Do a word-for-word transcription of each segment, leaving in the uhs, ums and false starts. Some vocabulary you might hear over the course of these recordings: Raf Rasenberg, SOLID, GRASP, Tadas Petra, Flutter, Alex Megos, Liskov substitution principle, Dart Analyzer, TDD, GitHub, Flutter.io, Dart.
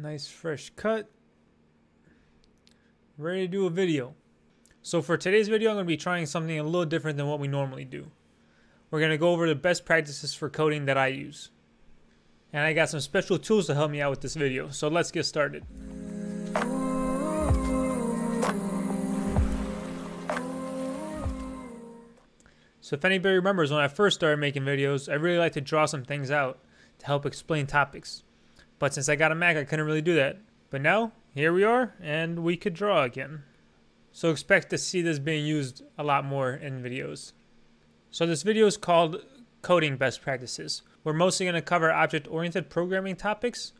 Nice fresh cut. Ready to do a video. So for today's video, I'm going to be trying something a little different than what we normally do. We're going to go over the best practices for coding that I use. And I got some special tools to help me out with this video. So let's get started. So if anybody remembers, when I first started making videos, I really like to draw some things out to help explain topics. But since I got a Mac, I couldn't really do that. But now, here we are, and we could draw again. So expect to see this being used a lot more in videos. So this video is called Coding Best Practices. We're mostly going to cover object-oriented programming topics,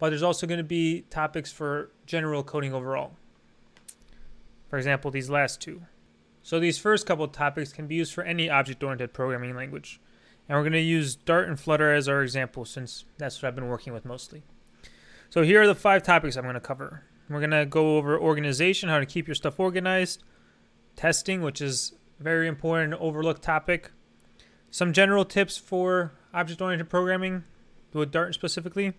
but there's also going to be topics for general coding overall. For example, these last two. So these first couple of topics can be used for any object-oriented programming language. And we're going to use Dart and Flutter as our example, since that's what I've been working with mostly. So here are the five topics I'm going to cover. We're going to go over organization, how to keep your stuff organized, testing, which is a very important overlooked topic, some general tips for object-oriented programming with Dart specifically,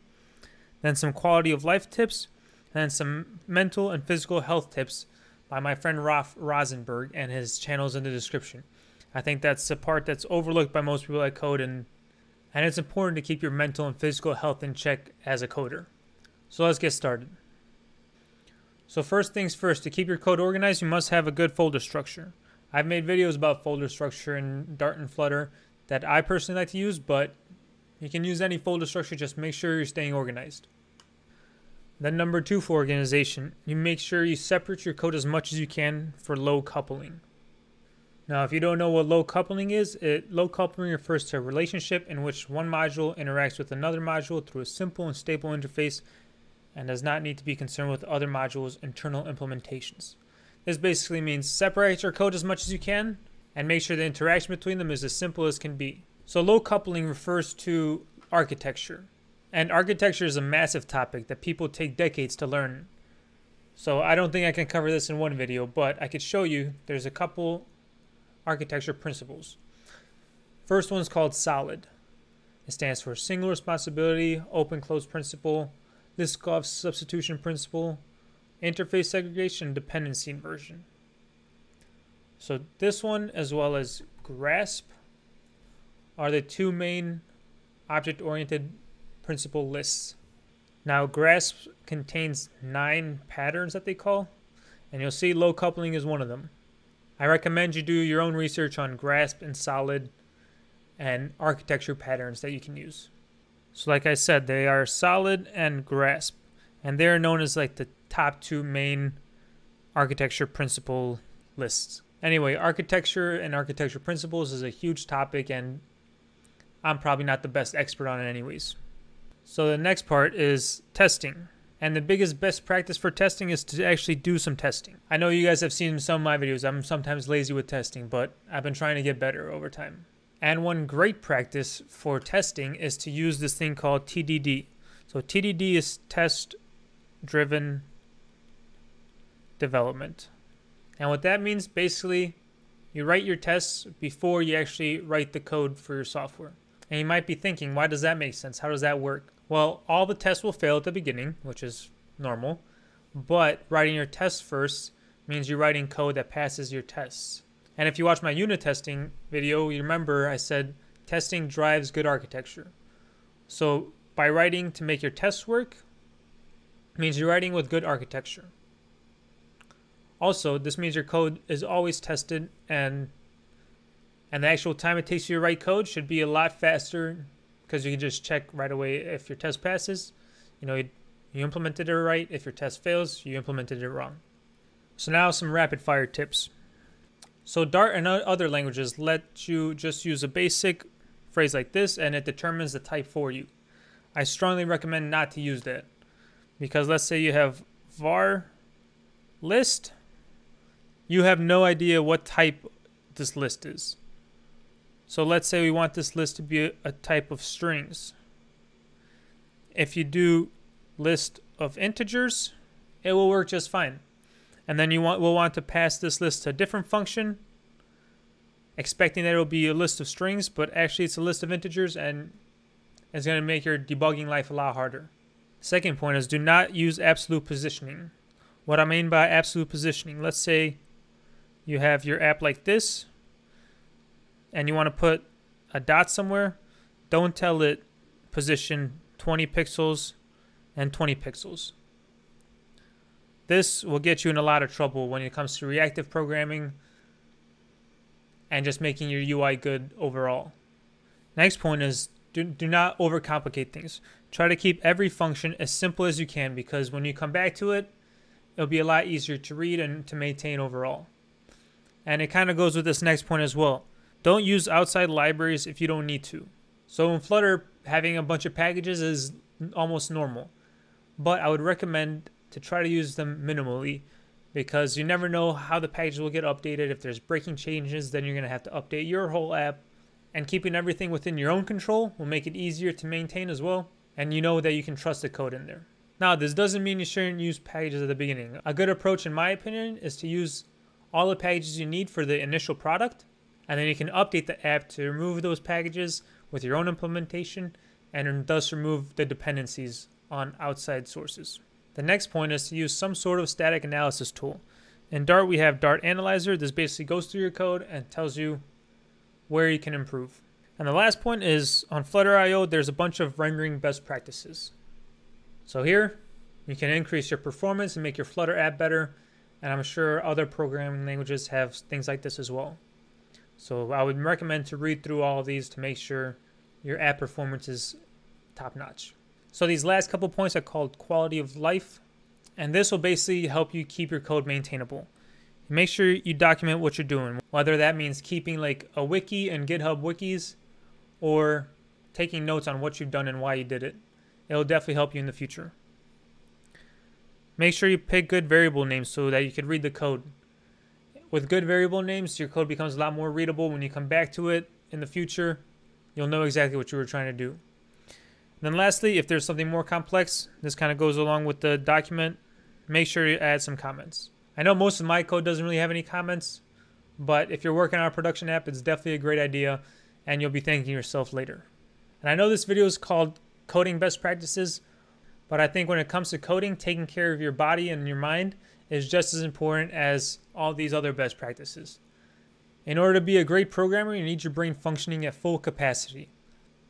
then some quality of life tips, and then some mental and physical health tips by my friend Raf Rasenberg, and his channel's in the description. I think that's the part that's overlooked by most people that code, and, and it's important to keep your mental and physical health in check as a coder. So let's get started. So first things first, to keep your code organized, you must have a good folder structure. I've made videos about folder structure in Dart and Flutter that I personally like to use, but you can use any folder structure, just make sure you're staying organized. Then number two, for organization, you make sure you separate your code as much as you can for low coupling. Now, if you don't know what low coupling is, it, low coupling refers to a relationship in which one module interacts with another module through a simple and stable interface and does not need to be concerned with other modules' internal implementations. This basically means separate your code as much as you can and make sure the interaction between them is as simple as can be. So low coupling refers to architecture. And architecture is a massive topic that people take decades to learn. So I don't think I can cover this in one video, but I could show you there's a couple architecture principles. First one's called SOLID. It stands for single responsibility, open-close principle, Liskov substitution principle, interface segregation, dependency inversion. So this one, as well as GRASP, are the two main object-oriented principle lists. Now GRASP contains nine patterns that they call, and you'll see low coupling is one of them. I recommend you do your own research on GRASP and SOLID and architecture patterns that you can use. So like I said, they are SOLID and GRASP, and they're known as like the top two main architecture principle lists. Anyway, architecture and architecture principles is a huge topic, and I'm probably not the best expert on it anyways. So the next part is testing. And the biggest best practice for testing is to actually do some testing. I know you guys have seen some of my videos. I'm sometimes lazy with testing, but I've been trying to get better over time. And one great practice for testing is to use this thing called T D D. So T D D is test driven development. And what that means, basically, you write your tests before you actually write the code for your software. And you might be thinking, why does that make sense? How does that work? Well, all the tests will fail at the beginning, which is normal, but writing your tests first means you're writing code that passes your tests. And if you watch my unit testing video, you remember I said testing drives good architecture. So by writing to make your tests work means you're writing with good architecture. Also, this means your code is always tested, and and the actual time it takes you to write code should be a lot faster, because you can just check right away if your test passes. You know, you, you implemented it right. If your test fails, you implemented it wrong. So now some rapid fire tips. So Dart and other languages let you just use a basic phrase like this, and it determines the type for you. I strongly recommend not to use that, because let's say you have var list. You have no idea what type this list is. So let's say we want this list to be a type of strings. If you do list of integers, it will work just fine. And then you want, will want to pass this list to a different function, expecting that it will be a list of strings, but actually it's a list of integers, and it's going to make your debugging life a lot harder. Second point is do not use absolute positioning. What I mean by absolute positioning, let's say you have your app like this and you want to put a dot somewhere, don't tell it position twenty pixels and twenty pixels. This will get you in a lot of trouble when it comes to reactive programming and just making your U I good overall. Next point is do, do not overcomplicate things. Try to keep every function as simple as you can, because when you come back to it, it'll be a lot easier to read and to maintain overall. And it kind of goes with this next point as well. Don't use outside libraries if you don't need to. So in Flutter, having a bunch of packages is almost normal, but I would recommend to try to use them minimally, because you never know how the package will get updated. If there's breaking changes, then you're going to have to update your whole app, and keeping everything within your own control will make it easier to maintain as well, and you know that you can trust the code in there. Now, this doesn't mean you shouldn't use packages at the beginning. A good approach, in my opinion, is to use all the packages you need for the initial product, and then you can update the app to remove those packages with your own implementation, and thus remove the dependencies on outside sources. The next point is to use some sort of static analysis tool. In Dart, we have Dart Analyzer. This basically goes through your code and tells you where you can improve. And the last point is on Flutter dot I O, there's a bunch of rendering best practices. So here, you can increase your performance and make your Flutter app better. And I'm sure other programming languages have things like this as well. So I would recommend to read through all of these to make sure your app performance is top-notch. So these last couple points are called quality of life, and this will basically help you keep your code maintainable. Make sure you document what you're doing, whether that means keeping like a wiki and GitHub wikis, or taking notes on what you've done and why you did it. It'll definitely help you in the future. Make sure you pick good variable names so that you can read the code. With good variable names, your code becomes a lot more readable. When you come back to it in the future, you'll know exactly what you were trying to do. Then lastly, if there's something more complex, this kind of goes along with the document, make sure you add some comments. I know most of my code doesn't really have any comments, but if you're working on a production app, it's definitely a great idea, and you'll be thanking yourself later. And I know this video is called Coding Best Practices, but I think when it comes to coding, taking care of your body and your mind is just as important as all these other best practices. In order to be a great programmer, you need your brain functioning at full capacity.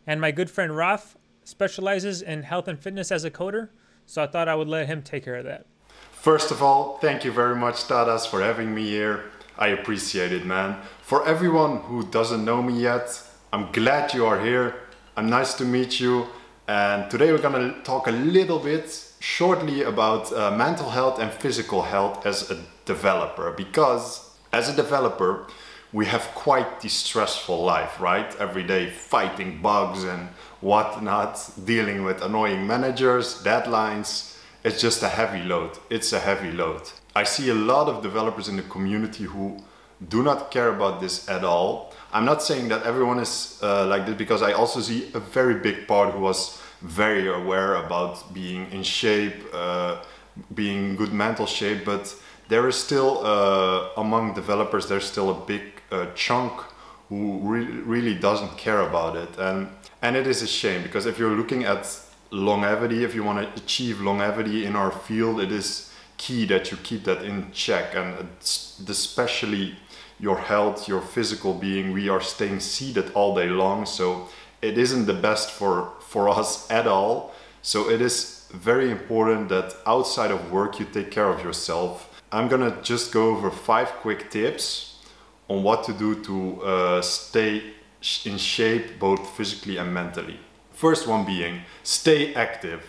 And my good friend Raf specializes in health and fitness as a coder, so I thought I would let him take care of that. First of all, thank you very much, Tadas, for having me here. I appreciate it, man. For everyone who doesn't know me yet, I'm glad you are here. I'm nice to meet you. And today we're going to talk a little bit shortly about uh, mental health and physical health as a developer, because as a developer, we have quite the stressful life, right? Every day fighting bugs and whatnot, dealing with annoying managers, deadlines. It's just a heavy load. It's a heavy load. I see a lot of developers in the community who do not care about this at all. I'm not saying that everyone is uh, like this, because I also see a very big part who was very aware about being in shape, uh, being in good mental shape, but there is still, uh, among developers, there's still a big uh, chunk who re really doesn't care about it. And, and it is a shame, because if you're looking at longevity, if you want to achieve longevity in our field, it is key that you keep that in check. And especially your health, your physical being, we are staying seated all day long. So it isn't the best for, for us at all. So it is very important that outside of work, you take care of yourself. I'm gonna just go over five quick tips on what to do to uh, stay in shape, both physically and mentally. First one being, stay active.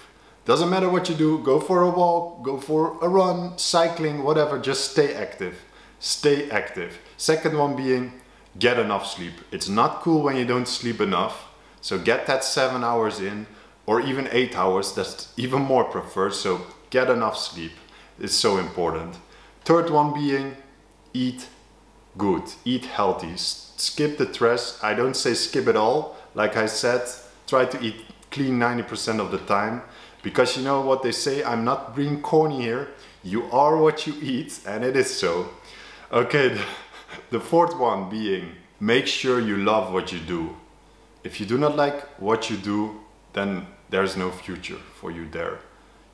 Doesn't matter what you do, go for a walk, go for a run, cycling, whatever, just stay active. Stay active. Second one being, get enough sleep. It's not cool when you don't sleep enough, so get that seven hours in, or even eight hours, that's even more preferred, so get enough sleep. It's so important. Third one being, eat good, eat healthy. Skip the trash. I don't say skip it all. Like I said, try to eat clean ninety percent of the time, because you know what they say, I'm not being corny here. You are what you eat, and it is so. Okay, the fourth one being, make sure you love what you do. If you do not like what you do, then there's no future for you there.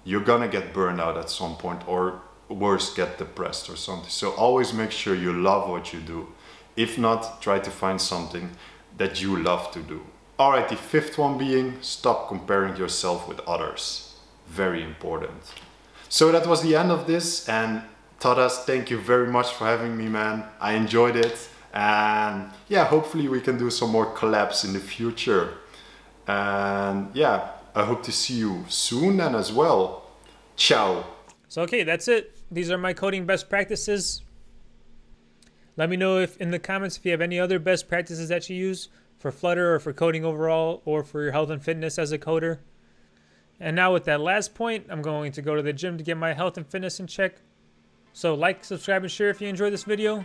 you're gonna get burned out at some point, or worse, get depressed or something. So always make sure you love what you do. If not, try to find something that you love to do. All right, the fifth one being stop comparing yourself with others. Very important. So that was the end of this, and Tadas, thank you very much for having me, man. I enjoyed it, and yeah, hopefully we can do some more collabs in the future. And yeah, I hope to see you soon and as well. Ciao. So okay, that's it. These are my coding best practices. Let me know if in the comments if you have any other best practices that you use for Flutter or for coding overall or for your health and fitness as a coder. And now with that last point, I'm going to go to the gym to get my health and fitness in check. So like, subscribe, and share if you enjoyed this video.